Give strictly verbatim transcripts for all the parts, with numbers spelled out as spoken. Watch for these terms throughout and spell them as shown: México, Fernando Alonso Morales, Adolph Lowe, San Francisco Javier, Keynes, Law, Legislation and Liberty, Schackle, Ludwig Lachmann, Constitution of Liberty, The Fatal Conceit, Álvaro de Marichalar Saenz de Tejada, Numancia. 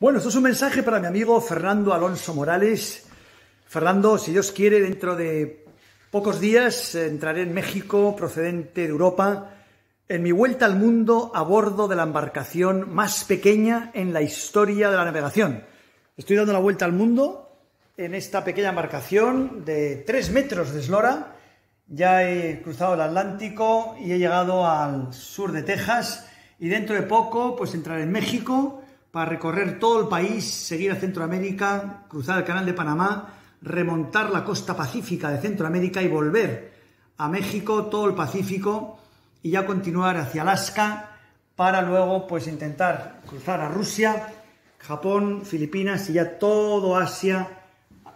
Bueno, esto es un mensaje para mi amigo Fernando Alonso Morales. Fernando, si Dios quiere, dentro de pocos días entraré en México, procedente de Europa, en mi vuelta al mundo a bordo de la embarcación más pequeña en la historia de la navegación. Estoy dando la vuelta al mundo en esta pequeña embarcación de tres metros de eslora. Ya he cruzado el Atlántico y he llegado al sur de Texas, y dentro de poco pues entraré en México para recorrer todo el país, seguir a Centroamérica, cruzar el canal de Panamá, remontar la costa pacífica de Centroamérica y volver a México, todo el Pacífico, y ya continuar hacia Alaska para luego pues intentar cruzar a Rusia, Japón, Filipinas y ya todo Asia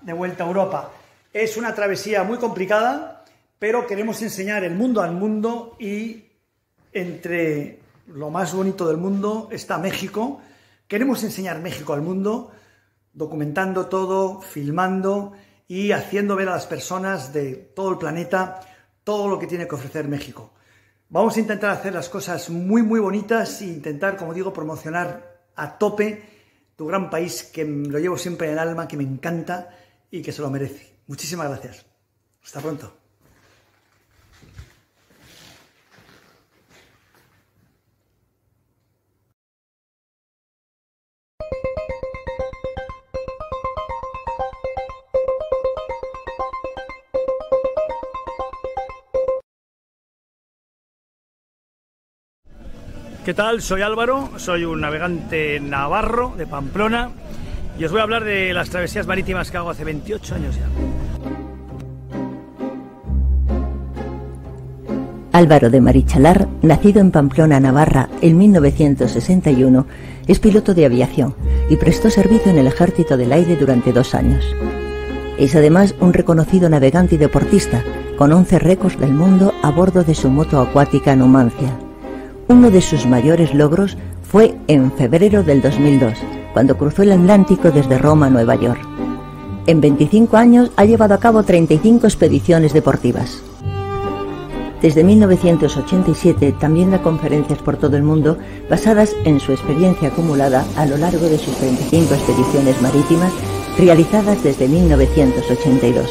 de vuelta a Europa. Es una travesía muy complicada, pero queremos enseñar el mundo al mundo, y entre lo más bonito del mundo está México. Queremos enseñar México al mundo, documentando todo, filmando y haciendo ver a las personas de todo el planeta todo lo que tiene que ofrecer México. Vamos a intentar hacer las cosas muy muy bonitas e intentar, como digo, promocionar a tope tu gran país, que lo llevo siempre en el alma, que me encanta y que se lo merece. Muchísimas gracias. Hasta pronto. ¿Qué tal? Soy Álvaro, soy un navegante navarro de Pamplona y os voy a hablar de las travesías marítimas que hago hace veintiocho años ya. Álvaro de Marichalar, nacido en Pamplona, Navarra, en mil novecientos sesenta y uno, es piloto de aviación y prestó servicio en el Ejército del Aire durante dos años. Es además un reconocido navegante y deportista, con once récords del mundo a bordo de su moto acuática Numancia. Uno de sus mayores logros fue en febrero del dos mil dos, cuando cruzó el Atlántico desde Roma a Nueva York. En veinticinco años ha llevado a cabo treinta y cinco expediciones deportivas. Desde mil novecientos ochenta y siete también da conferencias por todo el mundo basadas en su experiencia acumulada a lo largo de sus treinta y cinco expediciones marítimas realizadas desde mil novecientos ochenta y dos.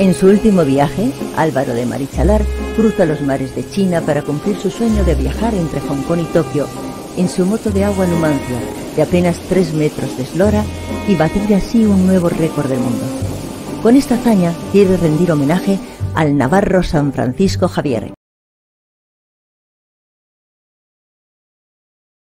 En su último viaje, Álvaro de Marichalar cruza los mares de China para cumplir su sueño de viajar entre Hong Kong y Tokio en su moto de agua Numancia, de apenas tres metros de eslora, y batir así un nuevo récord del mundo. Con esta hazaña quiere rendir homenaje al navarro San Francisco Javier.